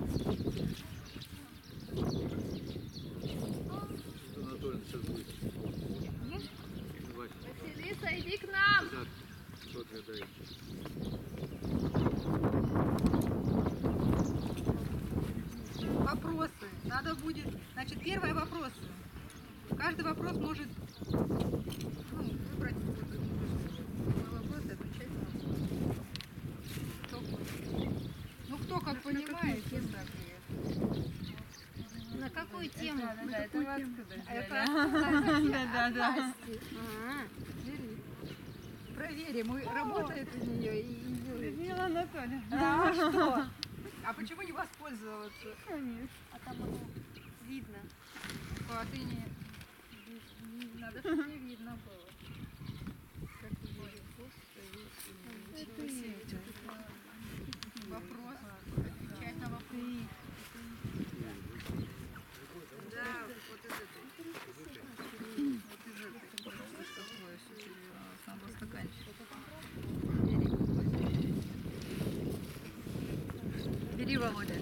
Анатолий сейчас будет. Василиса, иди к нам! Вот я даю. Вопросы. Надо будет... Значит, первый вопрос. Каждый вопрос может выбрать на вопросы, отвечать на вопросы. Ну, кто как понимает, если так. На какую тему? Это у вас сказали. Проверим, работает у нее и делает. Людмила Анатольевна. Да, что? А почему не воспользоваться? Конечно. А там видно. А ты не... Надо, чтобы не видно было. Как ты говоришь, что есть вопрос. Отвечать на вопрос. Да, вот из этой. Вот из этой. Потому что слышите, сам стаканчик. Бери, Володя.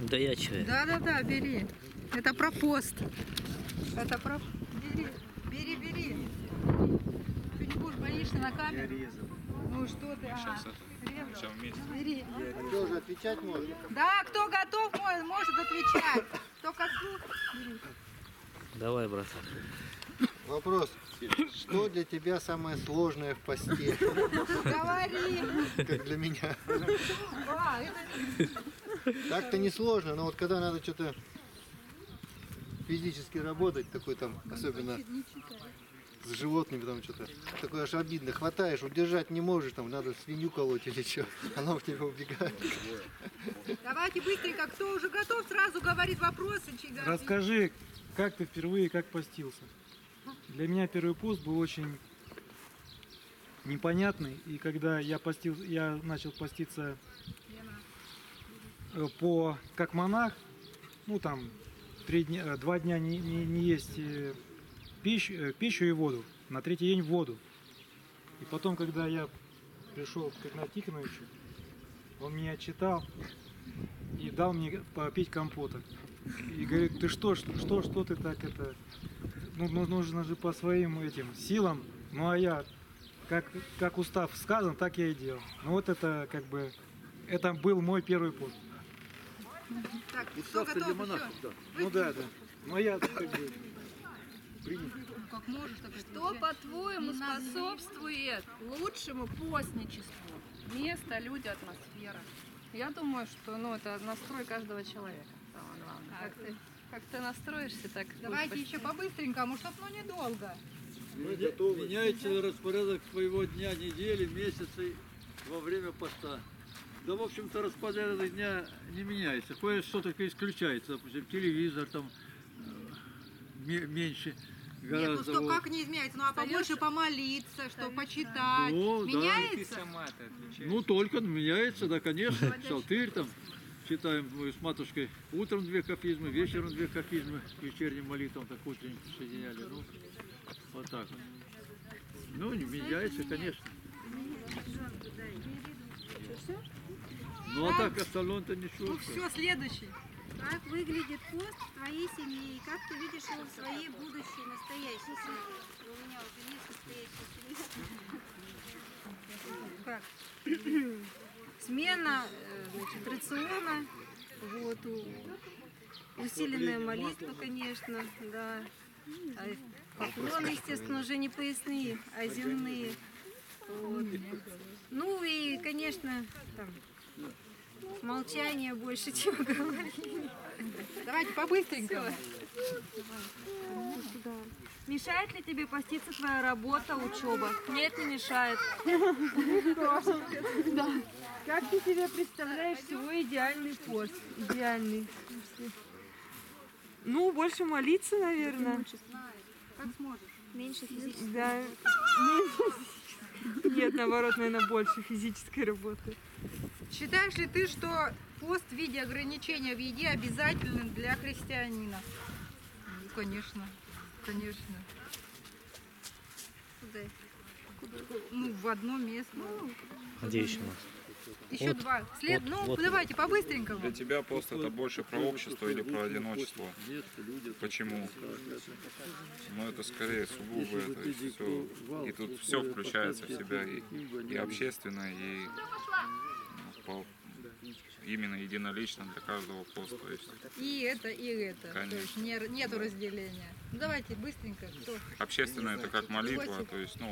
Да я чай. Да, бери. Это про пост. Это про... Бери. Ты не будешь больничный на камеру? Я резал. Ну что ты, Все вместе. Бери. Тоже отвечать можно? Да, кто готов, может отвечать. Кто готов, бери. Давай, брат. Вопрос. Что для тебя самое сложное в посте? Говори. Как для меня. Так-то не сложно, но вот когда надо что-то... физически работать, такой там, особенно с животными, там что-то, такое аж обидно, хватаешь, удержать не можешь, там надо свинью колоть или что, она у тебя убегает. Давайте быстренько, кто уже готов, сразу говорит вопросы. Расскажи, как ты впервые, как постился? Для меня первый пост был очень непонятный, и когда я начал поститься как монах, ну там, 2 дня не есть пищу и воду, на 3-й день воду. И потом, когда я пришел к Ирне Тихановичу, он меня читал и дал мне попить компота. И говорит, ты что ты так это... Ну, нужно же по своим этим силам. Ну, а я, как устав сказан, так я и делал. Ну, вот это как бы... Это был мой первый пост. Так, кто готов? Ну да. Ну я как бы принял. Что, по-твоему, способствует лучшему постничеству? Место, люди, атмосфера. Я думаю, что это настрой каждого человека. Самое главное. Как ты настроишься, так. Давайте еще по-быстренькому, чтобы недолго. Мы готовы. Меняйте распорядок своего дня, недели, месяцы во время поста. Да, в общем-то, распорядок дня не меняется. Кое-что только исключается. Допустим, телевизор там меньше гораздо. Нет, ну что, как не изменяется? Ну, а побольше помолиться, что почитать. Ну, меняется? Да. Ну, только меняется, да, конечно. Псалтырь там. Читаем мы с матушкой утром 2 кафизмы, вечером 2 кафизмы, вечерним молитвам так утренним соединяли. Ну, вот так вот. Ну, не меняется, конечно. Ну а так остальное-то ничего. Ну все, следующий. Как выглядит пост в твоей семье и как ты видишь его в своей будущей, настоящей семье? У меня уже есть настоящая семья. Смена, значит, рациона, вот, усиленная молитва, конечно, да. Поклоны, естественно, уже не поясные, а земные. Вот. Ну и, конечно, там, молчание больше, чем говорили. Давайте побыстренько. Мешает ли тебе поститься твоя работа, учеба? Нет, не мешает. Как ты себе представляешь свой идеальный пост? Идеальный. Ну, больше молиться, наверное. Как сможешь. Меньше физически. Да. Нет, наоборот, наверное, больше физической работы. Считаешь ли ты, что пост в виде ограничения в еде обязателен для христианина? Ну, конечно, конечно. Куда? Ну, в одно место. Где еще у нас? Еще вот, два. След... Вот, ну, вот. Давайте по-быстренькому. Для тебя пост это больше про общество или про одиночество? Почему? Ну, это скорее сугубо это и все. И тут все включается в себя. И общественное, и ну, именно единолично для каждого поста. И это. Конечно. То есть нету разделения. Ну, давайте быстренько. Кто? Общественное это как молитва, то есть, ну,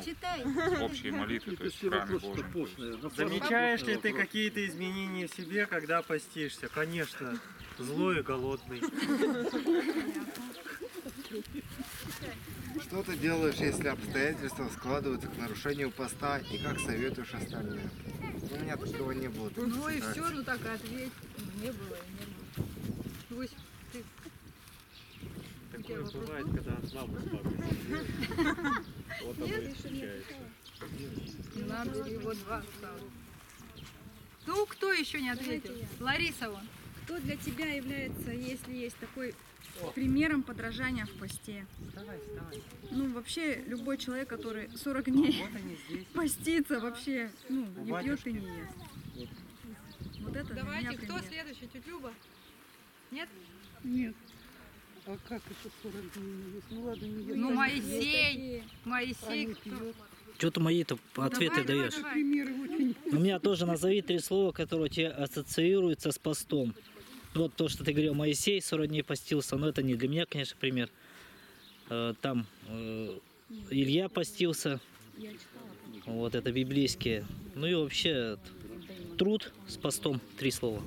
общие молитвы, то есть в храме Божьем. Замечаешь ли ты какие-то изменения в себе, когда постишься? Конечно, злой и голодный. Что ты делаешь, если обстоятельства складываются к нарушению поста, и как советуешь остальным? У меня такого не было. Ну и все, ну так и ответь. Не было. Такое бывает, когда от мамы слабость. Вот оно и встречается. Нам его два стало. Ну, кто еще не ответил? Лариса вон. Кто для тебя является, если есть такой, примером подражания в посте? Вставай. Ну, вообще, любой человек, который 40 дней постится, вообще, ну, не пьет и не ест. Вот это. Давайте, кто следующий? Тетя Люба? Нет? Нет. А как это 40 дней не ест? Ну, ладно, не ест. Ну, Моисей. Что ты мои-то ответы даешь? У меня тоже назови три слова, которые тебе ассоциируются с постом. Вот то, что ты говорил, Моисей 40 дней постился, но это не для меня, конечно, пример. Там Илья постился, вот это библейские. Ну и вообще труд с постом, три слова.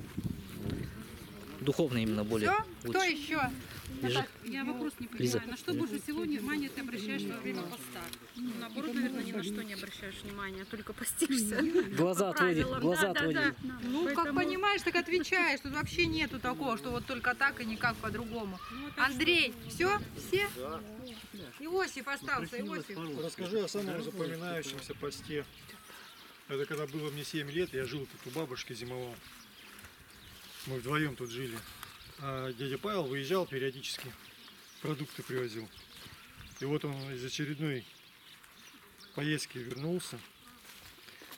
Духовно именно более. Все? Кто еще? Я вопрос не понимаю. Лиза. На что больше всего внимания ты обращаешь во время поста? Ну, наоборот, наверное, ни на что не обращаешь внимания, только постишься. Глаза отводит. Да. Ну, поэтому... как понимаешь, так отвечаешь. Тут вообще нету такого, что вот только так и никак по-другому. Ну, Андрей, что? Все? Да. Иосиф остался. Иосиф. Расскажи о самом запоминающемся посте. Это когда было мне 7 лет, я жил тут у бабушки, зимовал. Мы вдвоем тут жили. А дядя Павел выезжал периодически, продукты привозил. И вот он из очередной поездки вернулся,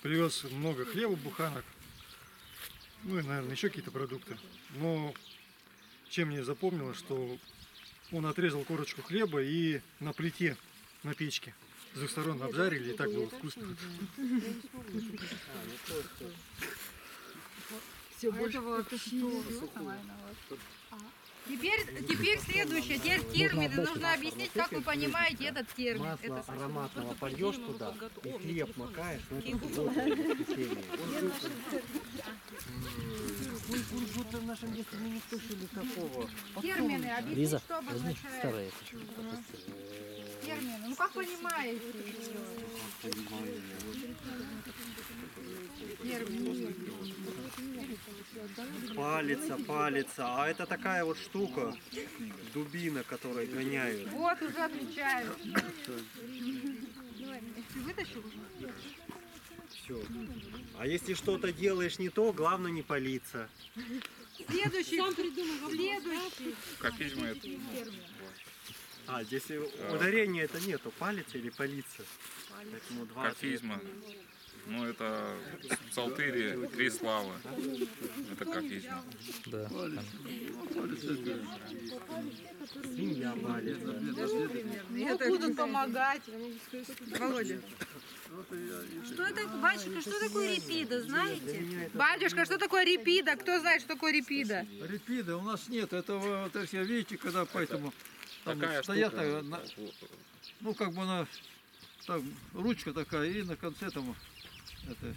привез много хлеба, буханок, ну и, наверное, еще какие-то продукты. Но чем мне запомнилось, что он отрезал корочку хлеба и на плите, на печке, с двух сторон обжарили, и так было вкусно. Все, больше теперь следующее. Теперь термины. Нужно объяснить, как вы понимаете этот термин. Масло ароматного польешь туда, и хлеб макаешь. В нашем детстве мы не слышали такого. Термины, объясни, что обозначает. Термины, ну как понимаете? Палица, а это такая вот штука, дубина, которой гоняют. Вот уже отвечаю. Вытащил? Все. А если что-то делаешь не то, главное не палиться. Следующий. Копизм это. А, здесь ударения это нету, палиться или палиться. Копизма. Ну, это в псалтыре три славы. Это кафизм. Да. Будут помогать. Володя. Что такое, батюшка, что такое репида, знаете? Батюшка, что такое репида? Кто знает, что такое репида? Репида у нас нет. Этого, так сказать, видите, когда поэтому там стоят, ну, как бы она, там, ручка такая, и на конце там... Это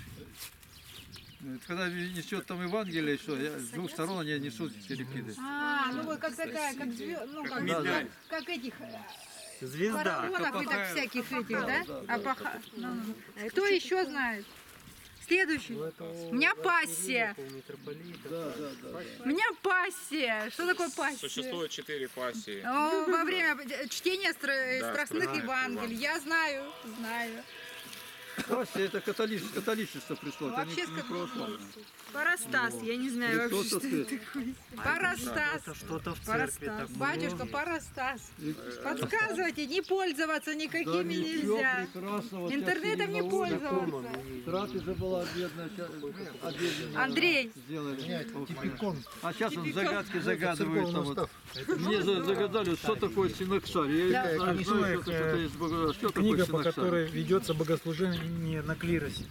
когда несет там Евангелие, что с двух сторон они несут репиды. А, ну вот как такая, как звезда, ну как этих паровозов и так всяких этих, да? Апоха. Кто еще знает? Следующий. У меня пассия. У меня пассия. Что такое пассия? Существует 4 пассии. Во время чтения страстных Евангелий. Я знаю. Христосия — это католичество пришло. Вообще не православие. Парастас, я не знаю вообще, что это такое. Парастас. Это что-то в церкви. Батюшка, парастас. Подсказывайте, не пользоваться никакими нельзя. Интернетом не пользоваться. Трапеза была бедная. Андрей. А сейчас он загадки загадывает. Мне загадали, что такое Синоксарь. Я не знаю, что это есть. Что такое Синоксарь? Ведется богослужение на клиросе.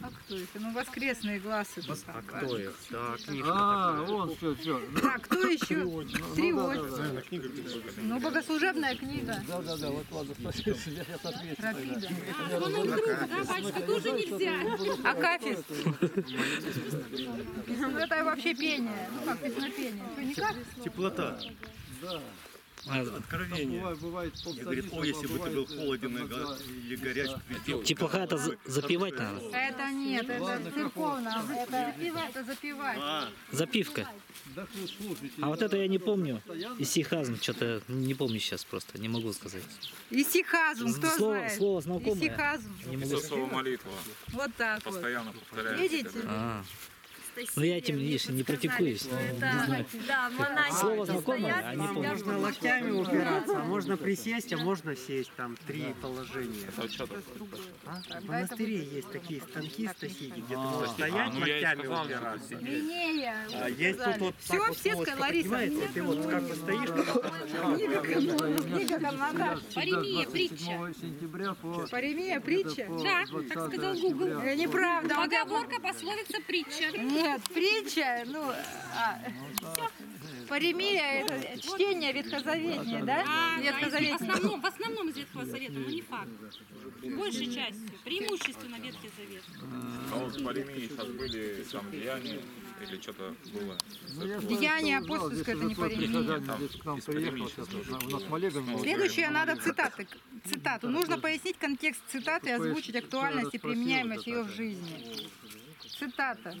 А кто это? Ну, воскресные глазы. А кто их? Да, книжка. А, вон все. А кто еще? Триодь. Ну, богослужебная книга. Да, вот ладно, спасибо. Я ответил. Рапида. А, вон он друг, да, батюшка, тоже нельзя. Акафист. Ну, это вообще пение. Ну, как песнопение. Теплота. Да. Откровение. Я говорю, о, если бы ты был холоден или горяч, теплоха — это запивать надо. Это нет, это церковно, это запивать. Запивка. А вот это я не помню. Исихазм, что-то не помню сейчас просто, не могу сказать. Исихазм, кто знает? Слово знакомое. Исихазм. Слово молитва. Вот так вот. Постоянно повторяю. Видите? Но я этим не практикуюсь. Да, слово знакомое, а не помню. Можно локтями упираться, а можно присесть, а можно сесть. Там три положения. В монастыре есть такие станки соседи, где ты можешь стоять, локтями упираться. Минея. Есть тут вот так вот, понимаете, ты вот как бы стоишь. Паримия, притча. Паримия, притча? Да, так сказал Гугл. Неправда. Поговорка, пословица, притча. Нет, притча, ну, Паримия — это чтение ветхозаветнее, да? В основном из Ветхого Завета, но не факт. Большей частью, преимущественно Ветхий Завет. А вот в Паримии сейчас были там деяния или что-то было? Деяния апостольское — это не Паримия. Следующее надо цитаты. Цитату. Нужно пояснить контекст цитаты и озвучить актуальность и применяемость ее в жизни. Цитата.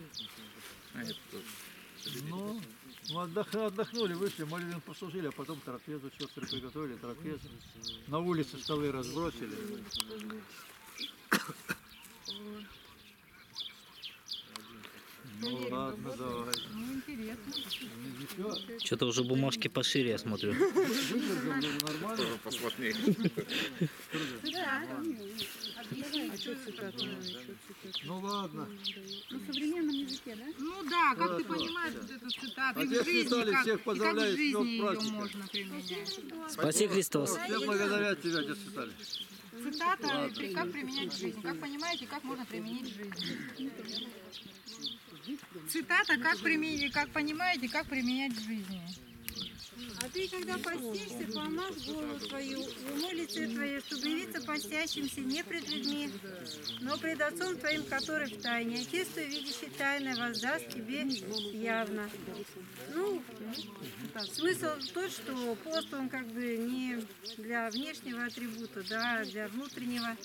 Ну, мы отдохнули, вышли, молитвенно послужили, а потом трапезу, сестры приготовили трапезу. На улице столы разбросили. Ну ладно, давай. Ну интересно. Что-то уже бумажки пошире, я смотрю. Тоже посмотри. Ну ладно. На современном языке, да? Ну да, как ты понимаешь вот эту цитату. И в жизни ее можно применять. Спаси Христос. Все благодарят тебя, отец Виталий. Цитата, как применять в жизни. Как понимаете, как можно применить в жизни. Цитата, как понимаете, как применять в жизни. А ты, когда постишься, помажь голову твою, умой лице твое, чтобы явиться постящимся не пред людьми, но пред Отцом твоим, который в тайне. Отец твой, видящий тайное, воздаст тебе явно. Ну, смысл тот, что пост, он как бы не для внешнего атрибута, да, для внутреннего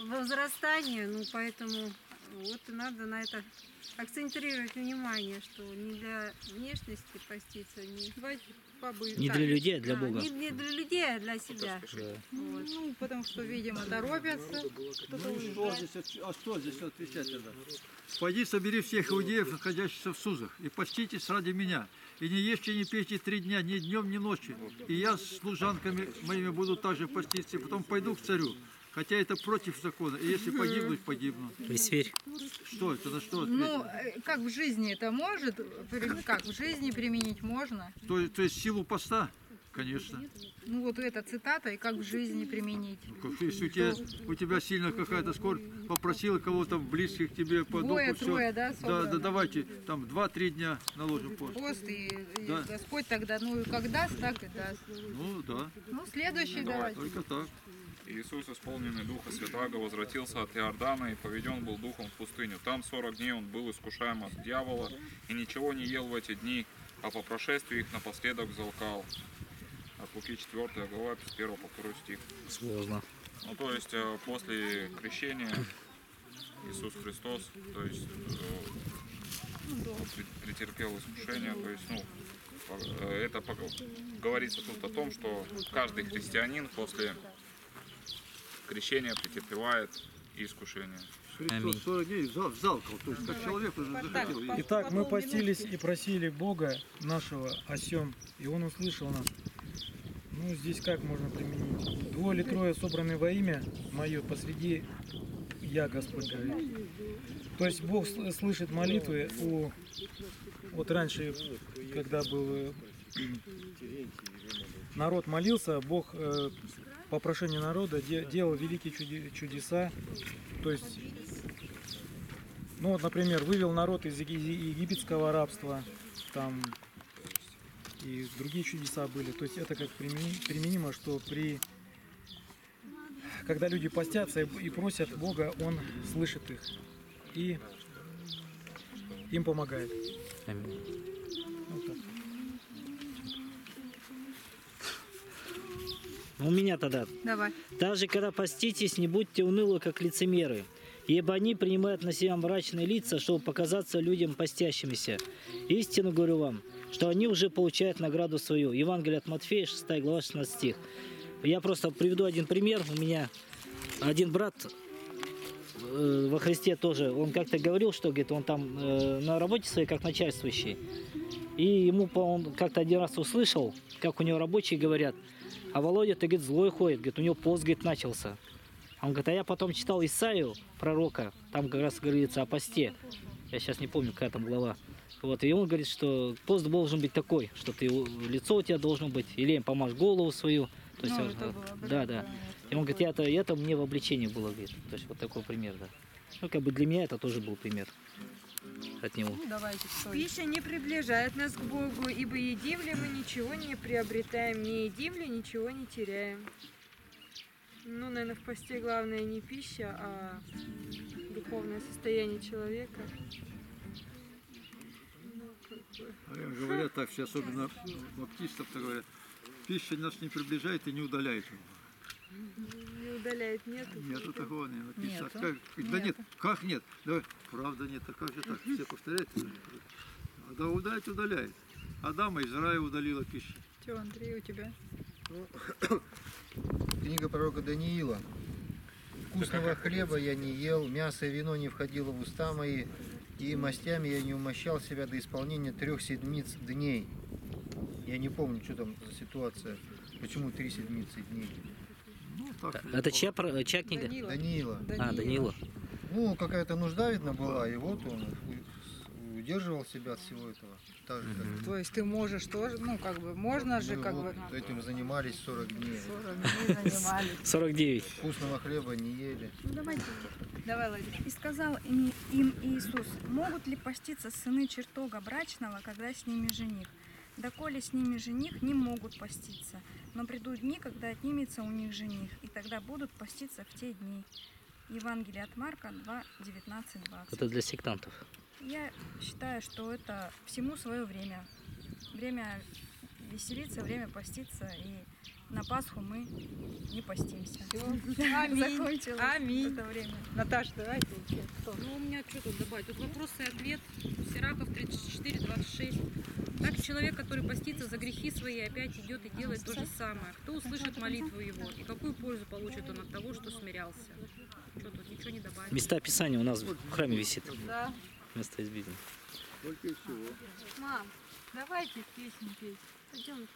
возрастания, ну, поэтому... Вот и надо на это акцентрировать внимание, что не для внешности поститься, не для людей, а для Бога. Не для людей, а для себя. Да. Вот. Ну, потому что, видимо, торопятся. А что здесь отвечать тогда? «Пойди, собери всех иудеев, находящихся в Сузах, и поститесь ради меня, и не ешьте, не пейте 3 дня, ни днем, ни ночью, и я с служанками моими буду также поститься, и потом пойду к царю. Хотя это против закона, и если погибнуть, погибну». Весь верь. Что это, на что ответить? Ну, как в жизни это может, как в жизни применить можно. То есть силу поста, конечно. Ну, вот эта цитата, и как в жизни применить. Ну, как, если у тебя сильно какая-то скорбь, попросила кого-то близких тебе по духу, все. Трое, да, да, давайте, там, 2-3 дня наложим пост. Пост, и Господь тогда, ну, как даст, так и даст. Ну, да. Ну, следующий давай. Только так. Иисус, исполненный Духа Святаго, возвратился от Иордана и поведен был Духом в пустыню. Там 40 дней он был искушаем от дьявола и ничего не ел в эти дни, а по прошествии их напоследок взалкал. От Луки 4 глава, 1 по 2 стих. Сложно. Ну, то есть, после крещения Иисус Христос, то есть, претерпел искушение, то есть, ну, это говорится тут о том, что каждый христианин после крещение претерпевает и искушения. Христос 40 дней взалкал, то есть как человек уже захотел. Итак, мы постились и просили Бога нашего о сем, и Он услышал нас. Ну, здесь как можно применить? Двое или трое собраны во имя Мое, посреди Я, Господь, говорит. То есть Бог слышит молитвы у... Вот раньше, когда был... Народ молился, Бог по прошению народа делал великие чудеса. То есть, ну вот, например, вывел народ из египетского рабства, там и другие чудеса были. То есть это как применимо, что когда люди постятся и просят Бога, Он слышит их и им помогает. Аминь. Вот так. У меня тогда. Давай. Даже когда поститесь, не будьте унылы, как лицемеры, ибо они принимают на себя мрачные лица, чтобы показаться людям постящимися. Истину говорю вам, что они уже получают награду свою. Евангелие от Матфея, 6 глава, 16 стих. Я просто приведу один пример. У меня один брат во Христе тоже, он как-то говорил, что говорит, он там на работе своей как начальствующий. И ему он как-то один раз услышал, как у него рабочие говорят: а Володя-то, говорит, злой ходит, говорит, у него пост, говорит, начался. Он говорит, а я потом читал Исаию, пророка, там как раз говорится о посте. Я сейчас не помню, какая там глава. Вот, и он говорит, что пост должен быть такой, что ты, лицо у тебя должно быть, елеем помажь голову свою. То есть, да. И он говорит, это мне в обличении было, говорит. То есть вот такой пример, да. Ну, как бы для меня это тоже был пример от него. Пища не приближает нас к Богу, ибо едим ли мы, ничего не приобретаем, не едим ли, ничего не теряем. Ну, наверное, в посте главное не пища, а духовное состояние человека. Говорят так, все особенно баптистов-то говорят, пища нас не приближает и не удаляет. Не удаляет, нету. Нету такого, не написано. Да нет, как нет? Давай. Правда нет, а как же так? Все повторяют. Да удалять удаляет. Адама из рая удалила пищу. Че, Андрей, у тебя? Книга пророка Даниила. Вкусного хлеба я не ел, мясо и вино не входило в уста мои, и мастями я не умощал себя до исполнения 3 седмиц дней. Я не помню, что там за ситуация, почему 3 седмицы дней. Это чья книга? Даниила. Даниила. Ну, какая-то нужда, видно, была, и вот он удерживал себя от всего этого. Так же, как... То есть ты можешь тоже, ну, как бы, можно мы же, как вот бы... Этим занимались 40 дней. 40 дней занимались. 49. Вкусного хлеба не ели. Ну, давайте. Давай, Ладик. И сказал им Иисус: могут ли поститься сыны чертога брачного, когда с ними жених? Доколе с ними жених, не могут поститься, но придут дни, когда отнимется у них жених, и тогда будут поститься в те дни. Евангелие от Марка 2, 19, 20. Это для сектантов. Я считаю, что это всему свое время. Время веселиться, время поститься, и на Пасху мы не постимся. Аминь. Аминь. Это время. Наташа, давай. Ну, у меня что тут добавить? Тут вопрос и ответ. Сираков 34, 26. Так человек, который постится за грехи свои, опять идет и делает то же самое. Кто услышит молитву его? И какую пользу получит он от того, что смирялся? Что тут? Ничего не добавить. Места Писания у нас в храме висит. Да. Место избития. Только всего. Мам, давайте песню петь. Пойдем.